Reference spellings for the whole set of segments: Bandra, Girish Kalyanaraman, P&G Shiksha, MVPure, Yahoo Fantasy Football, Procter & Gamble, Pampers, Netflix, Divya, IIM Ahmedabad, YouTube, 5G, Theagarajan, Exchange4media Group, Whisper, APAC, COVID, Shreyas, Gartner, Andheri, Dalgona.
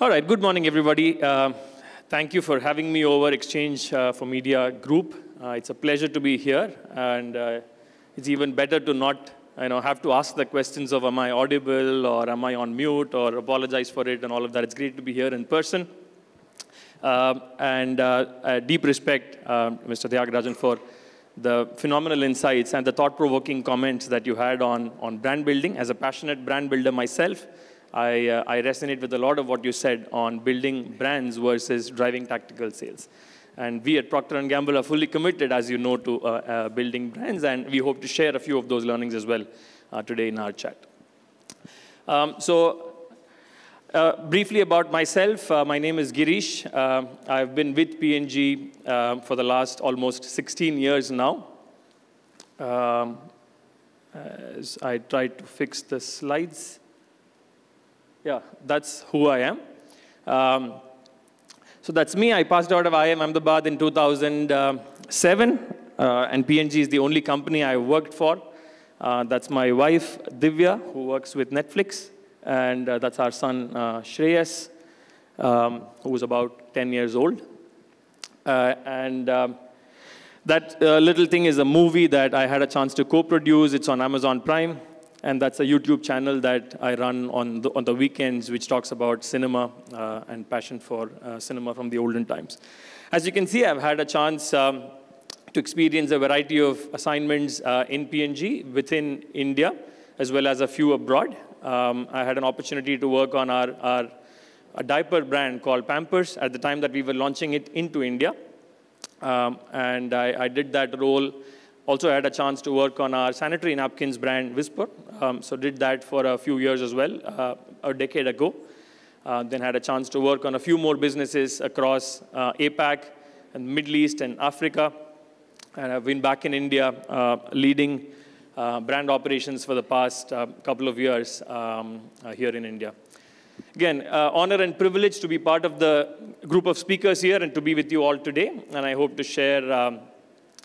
All right, good morning, everybody. Thank you for having me over Exchange4media Group. It's a pleasure to be here, and it's even better to not have to ask the questions of am I audible or am I on mute or apologize for it and all of that. It's great to be here in person. Deep respect, Mr. Theagarajan, for the phenomenal insights and the thought-provoking comments that you had on brand building. As a passionate brand builder myself, I resonate with a lot of what you said on building brands versus driving tactical sales. And we at Procter & Gamble are fully committed, as you know, to building brands, and we hope to share a few of those learnings as well today in our chat. Briefly about myself, my name is Girish. I've been with P&G for the last almost 16 years now. As I try to fix the slides. Yeah, that's who I am. So that's me. I passed out of IIM Ahmedabad in 2007, and P&G is the only company I worked for. That's my wife, Divya, who works with Netflix. And that's our son, Shreyas, who is about 10 years old. That little thing is a movie that I had a chance to co-produce. It's on Amazon Prime. And that's a YouTube channel that I run on the weekends, which talks about cinema and passion for cinema from the olden times. As you can see, I've had a chance to experience a variety of assignments in P&G within India, as well as a few abroad. I had an opportunity to work on a diaper brand called Pampers at the time that we were launching it into India. I did that role. Also, I had a chance to work on our sanitary napkins brand, Whisper. So did that for a few years as well, a decade ago. Then had a chance to work on a few more businesses across APAC and Middle East and Africa. And I've been back in India leading brand operations for the past couple of years here in India. Again, honor and privilege to be part of the group of speakers here and to be with you all today. And I hope to share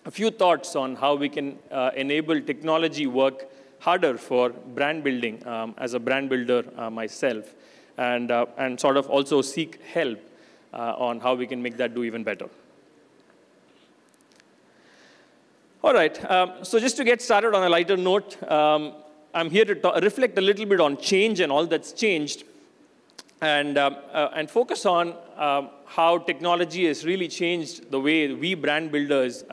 a few thoughts on how we can enable technology work harder for brand building as a brand builder myself, and sort of also seek help on how we can make that do even better. All right, so just to get started on a lighter note, I'm here to reflect a little bit on change and all that's changed, and focus on how technology has really changed the way we brand builders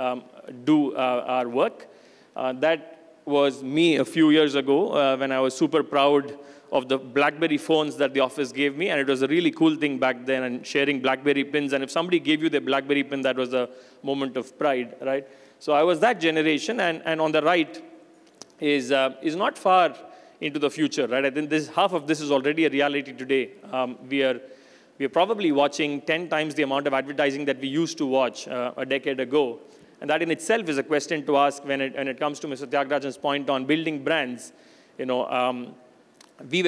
do our work. That was me a few years ago when I was super proud of the BlackBerry phones that the office gave me, and it was a really cool thing back then, and sharing BlackBerry pins, and if somebody gave you the BlackBerry pin, that was a moment of pride, right? So I was that generation, and on the right is not far into the future, right? I think half of this is already a reality today. We are probably watching 10 times the amount of advertising that we used to watch a decade ago, and that in itself is a question to ask when it comes to Mr. Theagarajan's point on building brands. We were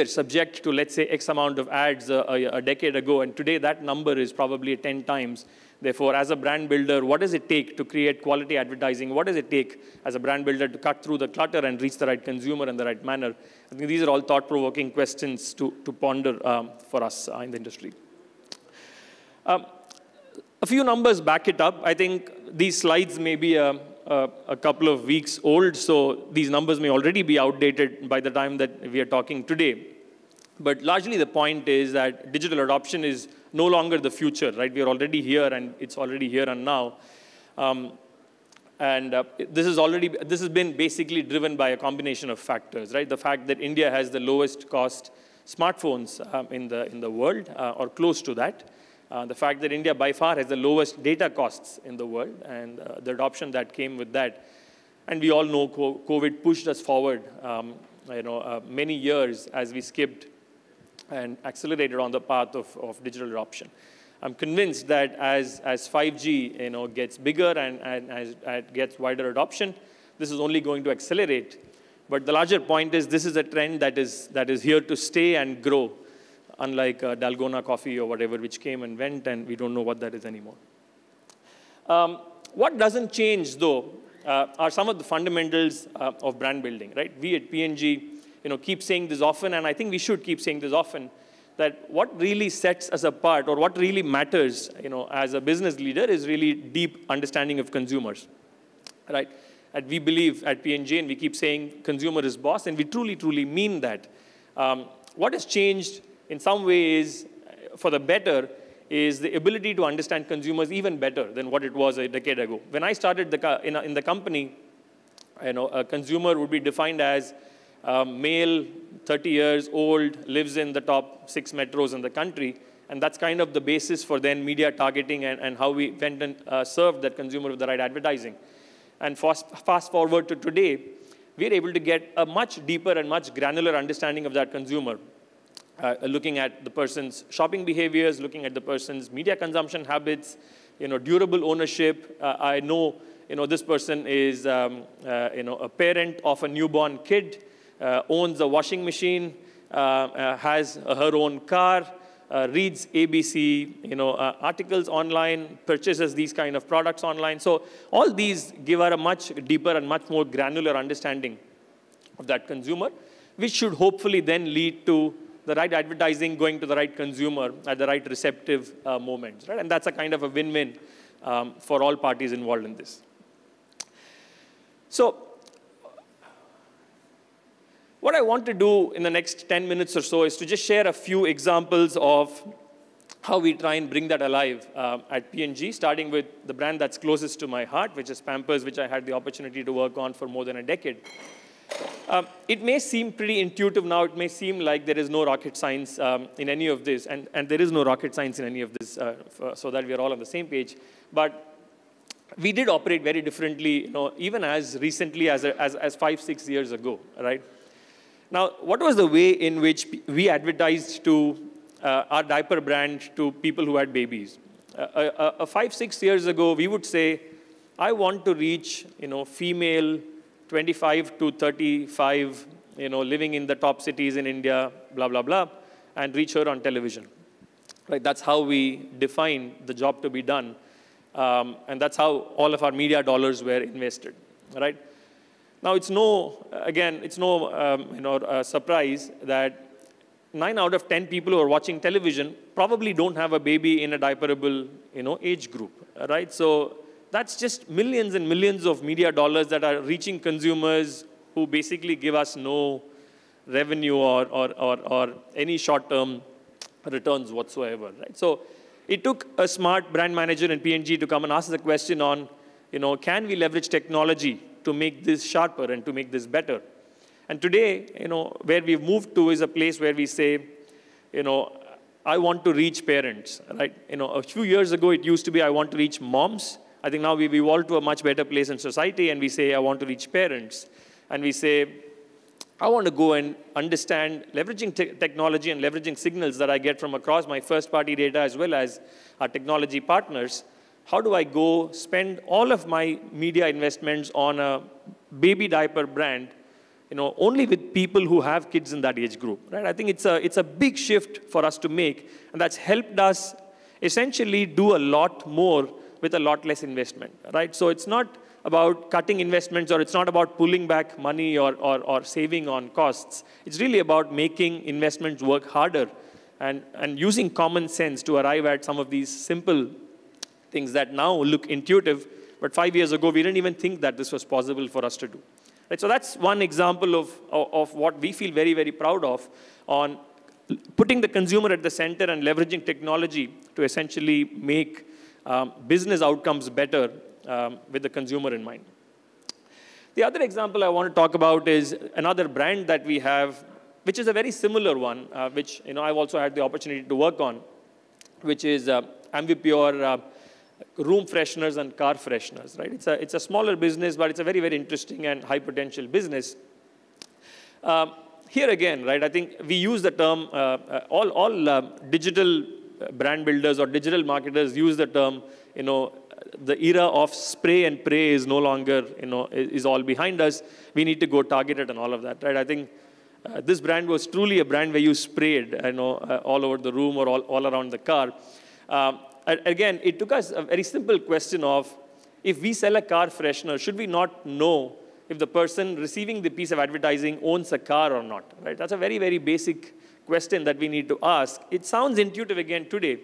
subject to, let's say, X amount of ads a decade ago, and today that number is probably 10 times. Therefore, as a brand builder, what does it take to create quality advertising? What does it take as a brand builder to cut through the clutter and reach the right consumer in the right manner? I think these are all thought-provoking questions to ponder for us in the industry. A few numbers back it up. I think these slides may be a couple of weeks old, so these numbers may already be outdated by the time that we are talking today. But largely the point is that digital adoption is no longer the future, right? We are already here, and it's already here and now. This has been basically driven by a combination of factors, right? The fact that India has the lowest cost smartphones in the world, or close to that. The fact that India by far has the lowest data costs in the world, and the adoption that came with that. And we all know COVID pushed us forward many years as we skipped and accelerated on the path of digital adoption. I'm convinced that as 5G gets bigger and as it gets wider adoption, this is only going to accelerate. But the larger point is this is a trend that is here to stay and grow, unlike Dalgona coffee or whatever, which came and went, and we don't know what that is anymore. What doesn't change, though, are some of the fundamentals of brand building, right? We at P&G keep saying this often, and I think we should keep saying this often, that what really sets us apart or what really matters, as a business leader is really deep understanding of consumers, right? And we believe at P&G, and we keep saying consumer is boss, and we truly, truly mean that. What has changed in some ways for the better is the ability to understand consumers even better than what it was a decade ago. When I started in the company, a consumer would be defined as male, 30 years old, lives in the top 6 metros in the country, and that's kind of the basis for then media targeting and how we went and served that consumer with the right advertising. And fast forward to today, we're able to get a much deeper and much granular understanding of that consumer, looking at the person's shopping behaviors, looking at the person's media consumption habits, durable ownership. I know, this person is, a parent of a newborn kid, owns a washing machine, has her own car, reads ABC, articles online, purchases these kind of products online. So all these give her a much deeper and much more granular understanding of that consumer, which should hopefully then lead to the right advertising going to the right consumer at the right receptive moments, right? And that's a kind of a win-win for all parties involved in this. So what I want to do in the next 10 minutes or so is to just share a few examples of how we try and bring that alive at P&G, starting with the brand that's closest to my heart, which is Pampers, which I had the opportunity to work on for more than a decade. It may seem pretty intuitive now. It may seem like there is no rocket science in any of this, and there is no rocket science in any of this, so that we are all on the same page. But we did operate very differently, even as recently as 5-6 years ago, right? Now, what was the way in which we advertised to our diaper brand to people who had babies? 5-6 years ago, we would say, I want to reach, female 25 to 35, living in the top cities in India, blah, blah, blah, and reach her on television. Right? That's how we define the job to be done. And that's how all of our media dollars were invested, right? Now, it's no surprise that 9 out of 10 people who are watching television probably don't have a baby in a diaperable, age group, right? So that's just millions and millions of media dollars that are reaching consumers who basically give us no revenue or any short-term returns whatsoever, right? So it took a smart brand manager in P&G to come and ask the question on, can we leverage technology to make this sharper and to make this better? And today, where we've moved to is a place where we say, I want to reach parents, right? A few years ago, it used to be I want to reach moms. I think now we've evolved to a much better place in society, and we say, I want to reach parents. And we say, I want to go and understand, leveraging technology and leveraging signals that I get from across my first-party data as well as our technology partners, how do I go spend all of my media investments on a baby diaper brand, only with people who have kids in that age group, right? I think it's a big shift for us to make, and that's helped us essentially do a lot more with a lot less investment, right? So it's not about cutting investments, or it's not about pulling back money or saving on costs. It's really about making investments work harder and using common sense to arrive at some of these simple things that now look intuitive, but 5 years ago, we didn't even think that this was possible for us to do. Right, so that's one example of what we feel very, very proud of, on putting the consumer at the center and leveraging technology to essentially make business outcomes better with the consumer in mind. The other example I want to talk about is another brand that we have, which is a very similar one, which I've also had the opportunity to work on, which is MVPure room fresheners and car fresheners, right? It's a smaller business, but it's a very, very interesting and high potential business. Here again, right, I think we use the term, all digital brand builders or digital marketers use the term, the era of spray and pray is no longer, is all behind us. We need to go targeted and all of that, right? I think this brand was truly a brand where you sprayed, all over the room or all around the car. Again, it took us a very simple question of, if we sell a car freshener, should we not know if the person receiving the piece of advertising owns a car or not? Right? That's a very, very basic question that we need to ask. It sounds intuitive again today,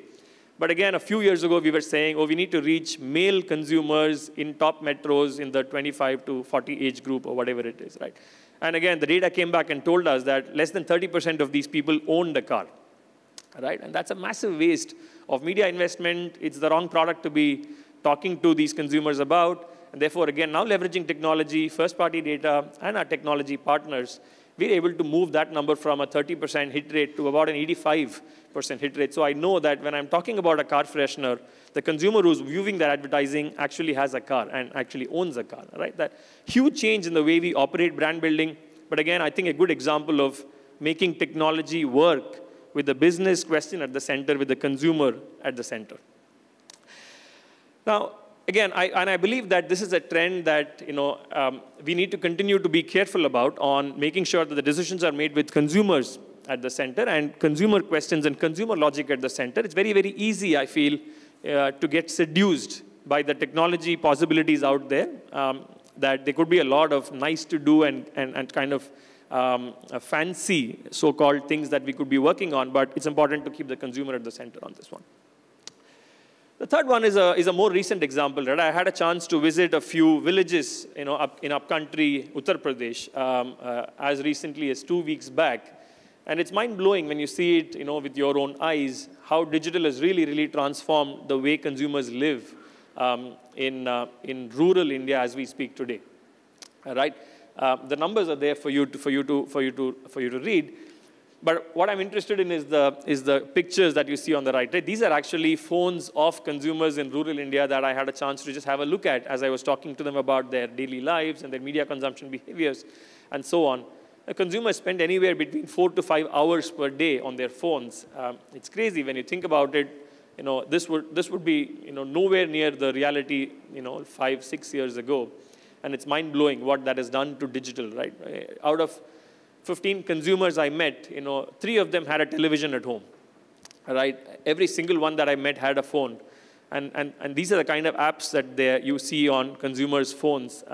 but again, a few years ago, we were saying, oh, we need to reach male consumers in top metros in the 25 to 40 age group or whatever it is, right? And again, the data came back and told us that less than 30% of these people owned a car, right? And that's a massive waste of media investment. It's the wrong product to be talking to these consumers about. And therefore, again, now leveraging technology, first-party data, and our technology partners, we're able to move that number from a 30% hit rate to about an 85% hit rate. So I know that when I'm talking about a car freshener, the consumer who's viewing that advertising actually has a car and actually owns a car, right? That huge change in the way we operate brand building. But again, I think a good example of making technology work with the business question at the center, with the consumer at the center. Now, again, I believe that this is a trend that we need to continue to be careful about on making sure that the decisions are made with consumers at the center and consumer questions and consumer logic at the center. It's very, very easy, I feel, to get seduced by the technology possibilities out there, that there could be a lot of nice to do and kind of fancy so-called things that we could be working on, but it's important to keep the consumer at the center on this one. The third one is a more recent example, right? I had a chance to visit a few villages in upcountry Uttar Pradesh as recently as 2 weeks back. And it's mind-blowing when you see it with your own eyes, how digital has really, really transformed the way consumers live in rural India as we speak today. All right? The numbers are there for you to read. But what I'm interested in is the pictures that you see on the right, right? These are actually phones of consumers in rural India that I had a chance to just have a look at as I was talking to them about their daily lives and their media consumption behaviors and so on. Consumers spend anywhere between 4 to 5 hours per day on their phones. It's crazy when you think about it. This would be nowhere near the reality 5, 6 years ago, and it's mind-blowing what that has done to digital, right? Out of 15 consumers I met, 3 of them had a television at home, right? Every single one that I met had a phone. And these are the kind of apps that you see on consumers' phones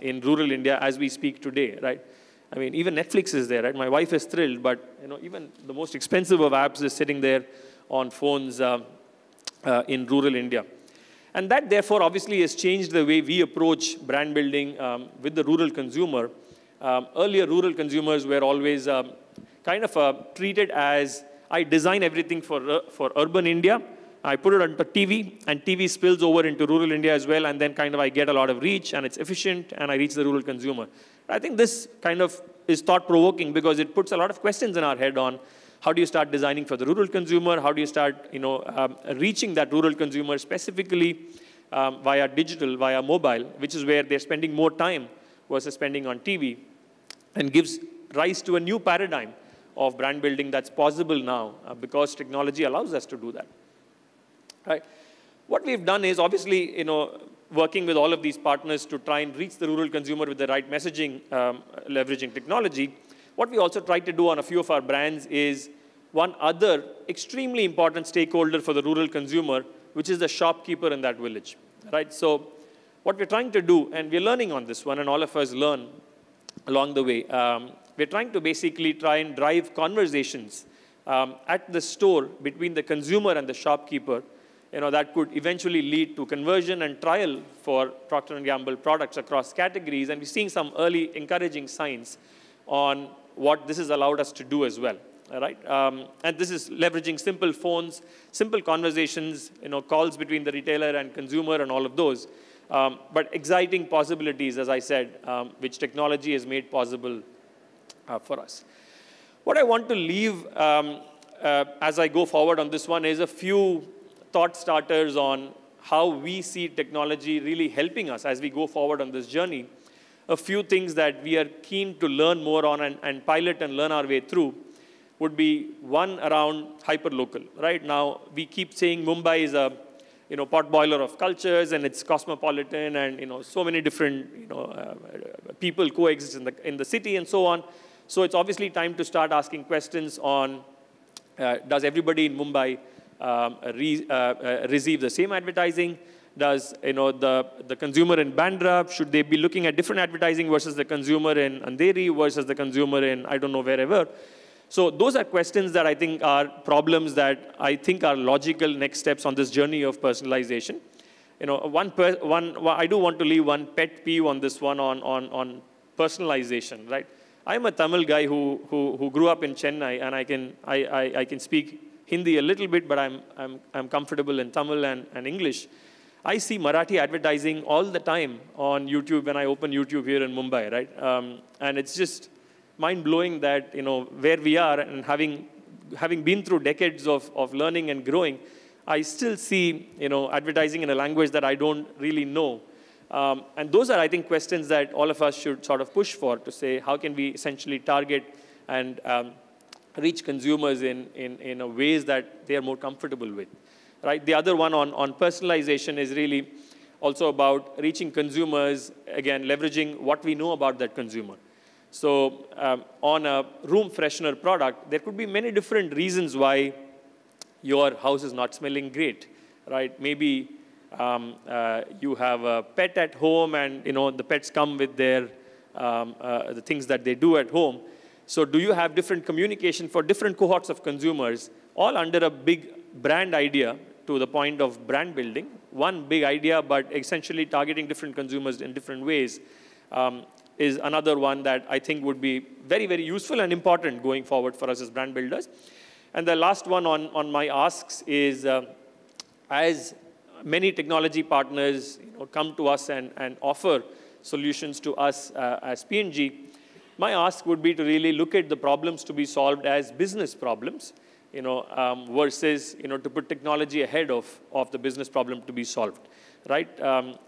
in rural India as we speak today, right? I mean, even Netflix is there, right? My wife is thrilled, but even the most expensive of apps is sitting there on phones in rural India. And that, therefore, obviously has changed the way we approach brand building with the rural consumer. Earlier, rural consumers were always treated as, I design everything for urban India, I put it on the TV, and TV spills over into rural India as well, and then kind of I get a lot of reach, and it's efficient, and I reach the rural consumer. I think this kind of is thought-provoking because it puts a lot of questions in our head on how do you start designing for the rural consumer, how do you start reaching that rural consumer specifically via digital, via mobile, which is where they're spending more time versus spending on TV, and gives rise to a new paradigm of brand building that's possible now because technology allows us to do that. Right? What we've done is obviously working with all of these partners to try and reach the rural consumer with the right messaging, leveraging technology. What we also tried to do on a few of our brands is one other extremely important stakeholder for the rural consumer, which is the shopkeeper in that village. Right? So what we're trying to do, and we're learning on this one, and all of us learn along the way, we're trying to basically try and drive conversations at the store between the consumer and the shopkeeper, that could eventually lead to conversion and trial for Procter & Gamble products across categories, and we're seeing some early encouraging signs on what this has allowed us to do as well. All right? And this is leveraging simple phones, simple conversations, calls between the retailer and consumer and all of those. But exciting possibilities, as I said, which technology has made possible for us. What I want to leave as I go forward on this one is a few thought starters on how we see technology really helping us as we go forward on this journey. A few things that we are keen to learn more on and pilot and learn our way through would be one around hyperlocal. Right now, we keep saying Mumbai is a pot boiler of cultures, and it's cosmopolitan, and so many different people coexist in the city, and so on. So it's obviously time to start asking questions on does everybody in Mumbai receive the same advertising? Does the consumer in Bandra, should they be looking at different advertising versus the consumer in Andheri versus the consumer in I don't know wherever? So those are questions that I think are problems that I think are logical next steps on this journey of personalization. You know, I do want to leave one pet peeve on this one on personalization, right? I'm a Tamil guy who grew up in Chennai, and I can speak Hindi a little bit, but I'm comfortable in Tamil and English. I see Marathi advertising all the time on YouTube when I open YouTube here in Mumbai, right? And it's just mind-blowing that, you know, where we are and having been through decades of learning and growing, I still see, you know, advertising in a language that I don't really know. And those are, I think, questions that all of us should sort of push for, to say, how can we essentially target and reach consumers in ways that they are more comfortable with. Right? The other one on personalization is really also about reaching consumers, again, leveraging what we know about that consumer. So on a room freshener product, there could be many different reasons why your house is not smelling great, right? Maybe you have a pet at home, and you know the pets come with their the things that they do at home. So do you have different communication for different cohorts of consumers, all under a big brand idea, to the point of brand building? One big idea, but essentially targeting different consumers in different ways is another one that I think would be very, very useful and important going forward for us as brand builders. And the last one on my asks is, as many technology partners, you know, come to us and offer solutions to us as P&G, my ask would be to really look at the problems to be solved as business problems, you know, versus, you know, to put technology ahead of the business problem to be solved, right?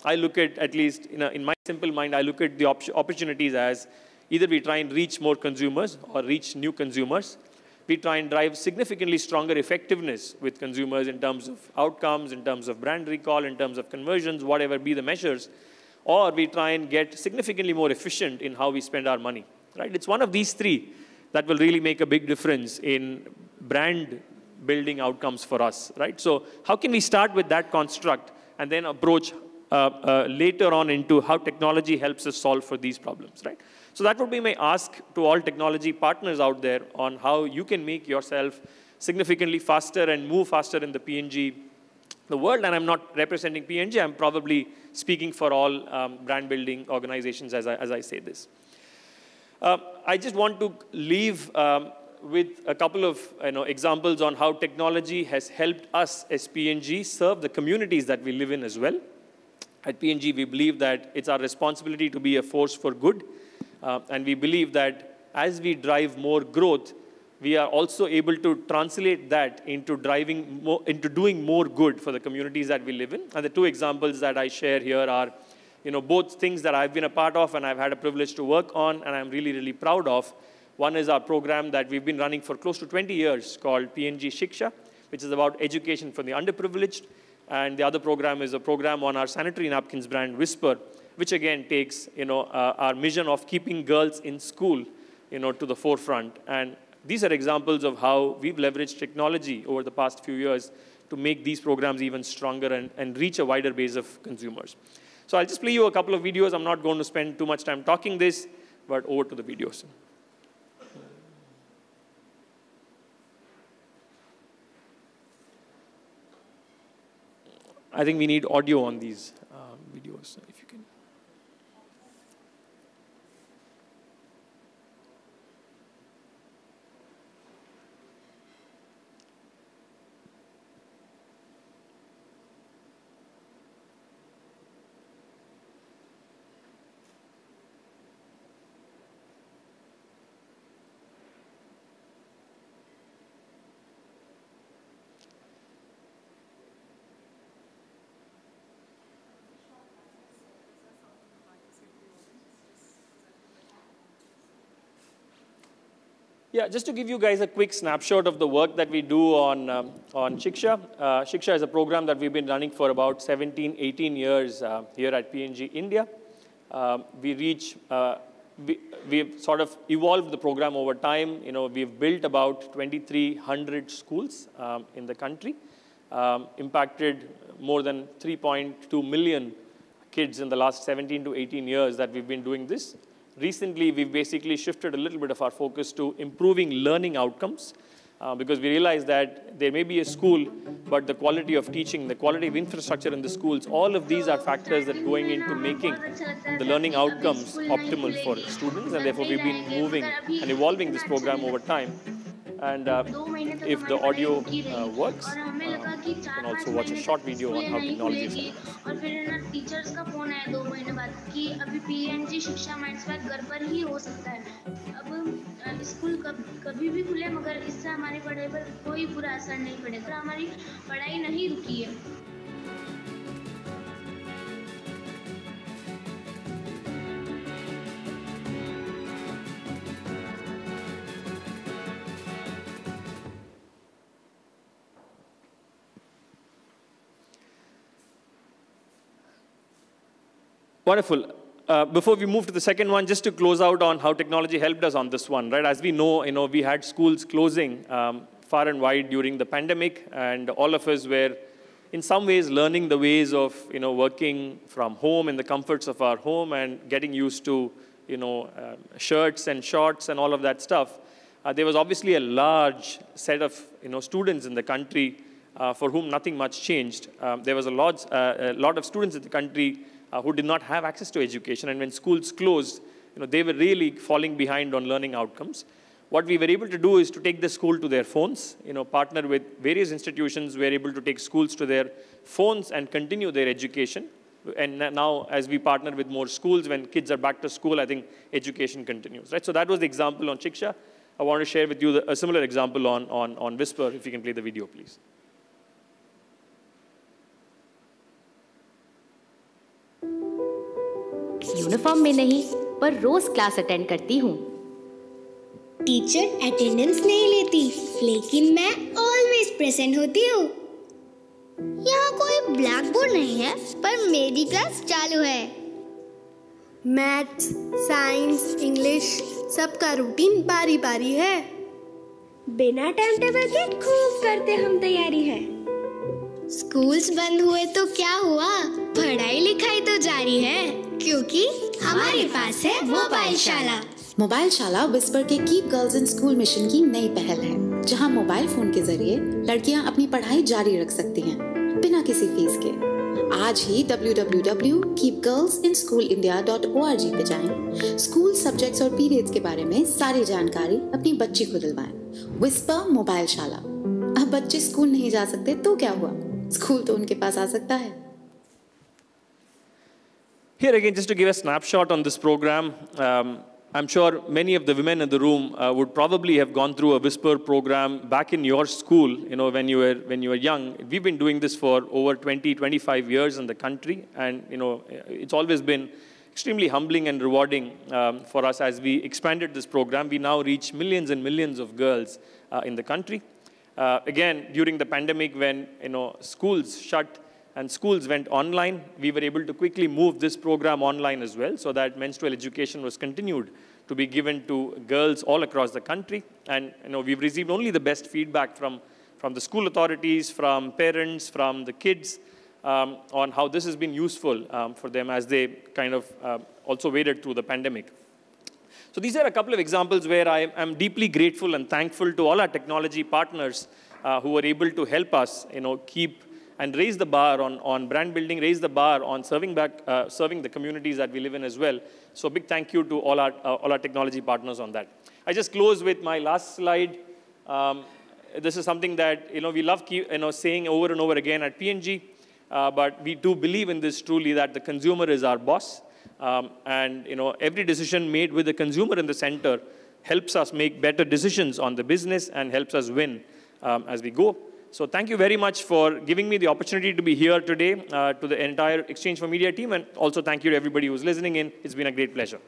I look at least, you know, in my simple mind, I look at the opportunities as either we try and reach more consumers or reach new consumers. We try and drive significantly stronger effectiveness with consumers in terms of outcomes, in terms of brand recall, in terms of conversions, whatever be the measures, or we try and get significantly more efficient in how we spend our money, right? It's one of these three that will really make a big difference in brand building outcomes for us, right? So how can we start with that construct and then approach later on into how technology helps us solve for these problems, right? So that would be my ask to all technology partners out there on how you can make yourself significantly faster and move faster in the P&G, the world. And I'm not representing P&G. I'm probably speaking for all brand building organizations as I say this. I just want to leave with a couple of, you know, examples on how technology has helped us as P&G serve the communities that we live in as well. At P&G, we believe that it's our responsibility to be a force for good. And we believe that as we drive more growth, we are also able to translate that into doing more good for the communities that we live in. And the two examples that I share here are, you know, both things that I've been a part of and I've had a privilege to work on and I'm really, really proud of. One is our program that we've been running for close to 20 years called P&G Shiksha, which is about education for the underprivileged. And the other program is a program on our sanitary napkins brand, Whisper, which again takes, you know, our mission of keeping girls in school, you know, to the forefront. And these are examples of how we've leveraged technology over the past few years to make these programs even stronger and reach a wider base of consumers. So I'll just play you a couple of videos. I'm not going to spend too much time talking this, but over to the videos. I think we need audio on these videos, if you can. Yeah, just to give you guys a quick snapshot of the work that we do on Shiksha. Shiksha is a program that we've been running for about 17, 18 years here at P&G India. We've sort of evolved the program over time. You know, we've built about 2,300 schools in the country, impacted more than 3.2 million kids in the last 17 to 18 years that we've been doing this. Recently, we've basically shifted a little bit of our focus to improving learning outcomes because we realize that there may be a school, but the quality of teaching, the quality of infrastructure in the schools, all of these are factors that are going into making the learning outcomes optimal for students, and therefore we've been moving and evolving this program over time. And if the audio works, you can also watch a short video on how technology is helping. Wonderful. Before we move to the second one, just to close out on how technology helped us on this one, right? As we know, we had schools closing far and wide during the pandemic, and all of us were, in some ways, learning the ways of, working from home in the comforts of our home and getting used to, shirts and shorts and all of that stuff. There was obviously a large set of, students in the country for whom nothing much changed. There was a lot of students in the country who did not have access to education, and when schools closed, they were really falling behind on learning outcomes. What we were able to do is to take the school to their phones, partner with various institutions, we were able to take schools to their phones and continue their education. And now, as we partner with more schools, when kids are back to school, I think education continues, right? So that was the example on Shiksha. I want to share with you a similar example on Whisper, if you can play the video, please. Uniform में नहीं पर रोज class attend करती हूँ। Teacher attendance नहीं लेती, लेकिन मैं always present होती हूँ। यहाँ कोई ब्लैक बोर्ड नहीं है, पर मेरी क्लास चालू है। मैथ्स, साइंस, इंग्लिश सबका रूटीन बारी बारी है। बिना टाइम टेबल के खूब करते हम तैयारी है। स्कूल्स बंद हुए तो क्या हुआ? पढ़ाई लिखाई तो जारी है क्योंकि हमारे पास है मोबाइल शाला। मोबाइल शाला विस्पर के keep girls in school mission की नई पहल है, जहां मोबाइल फोन के जरिए लड़कियां अपनी पढ़ाई जारी रख सकती हैं बिना किसी फीस के। आज ही www.keepgirlsinsschoolindia.org पे जाएं, स्कूल सब्जेक्ट्स और पीरियड्स के बारे में सारी जानकारी अपनी बच्ची को दिलवाएं। विस्पर मोबाइल शाला। अब बच्चे स्कूल नहीं जा सकते तो क्या हुआ? स्कूल तो उनके पास आ सकता है। Here again, just to give a snapshot on this program, I'm sure many of the women in the room would probably have gone through a Whisper program back in your school, when you were young. We've been doing this for over 20, 25 years in the country, and it's always been extremely humbling and rewarding for us as we expanded this program. We now reach millions and millions of girls in the country. Again, during the pandemic, when schools shut and schools went online, we were able to quickly move this program online as well, so that menstrual education was continued to be given to girls all across the country. And we've received only the best feedback from the school authorities, from parents, from the kids, on how this has been useful for them as they kind of also waded through the pandemic. So these are a couple of examples where I am deeply grateful and thankful to all our technology partners who were able to help us keep and raise the bar on brand building, raise the bar on serving the communities that we live in as well. So big thank you to all our technology partners on that. I just close with my last slide. This is something that we love saying over and over again at P&G, but we do believe in this truly, that the consumer is our boss. And every decision made with the consumer in the center helps us make better decisions on the business and helps us win as we go. So thank you very much for giving me the opportunity to be here today, to the entire Exchange4media team, and also thank you to everybody who's listening in. It's been a great pleasure.